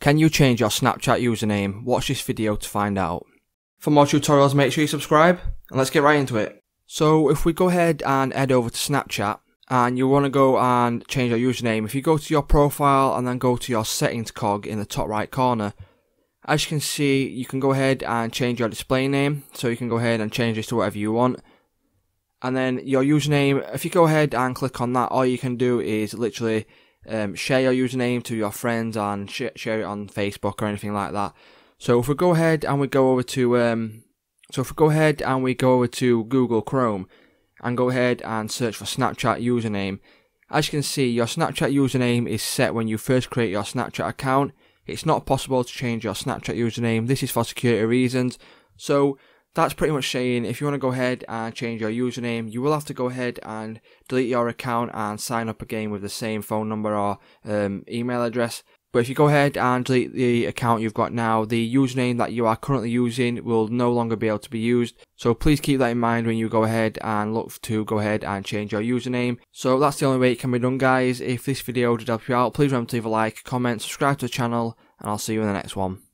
Can you change your Snapchat username? Watch this video to find out. For more tutorials, make sure you subscribe, and let's get right into it. So if we go ahead and head over to Snapchat, and you want to go and change your username, if you go to your profile and then go to your settings cog in the top right corner, as you can see, you can go ahead and change your display name. So you can go ahead and change this to whatever you want. And then your username, if you go ahead and click on that, all you can do is literally share your username to your friends and share it on Facebook or anything like that. So if we go ahead and we go over to Google Chrome and go ahead and search for Snapchat username, as you can see, your Snapchat username is set when you first create your Snapchat account. It's not possible to change your Snapchat username. This is for security reasons. So that's pretty much saying if you want to go ahead and change your username, you will have to go ahead and delete your account and sign up again with the same phone number or email address. But if you go ahead and delete the account you've got now, the username that you are currently using will no longer be able to be used. So please keep that in mind when you go ahead and look to go ahead and change your username. So that's the only way it can be done, guys. If this video did help you out, please remember to leave a like, comment, subscribe to the channel, and I'll see you in the next one.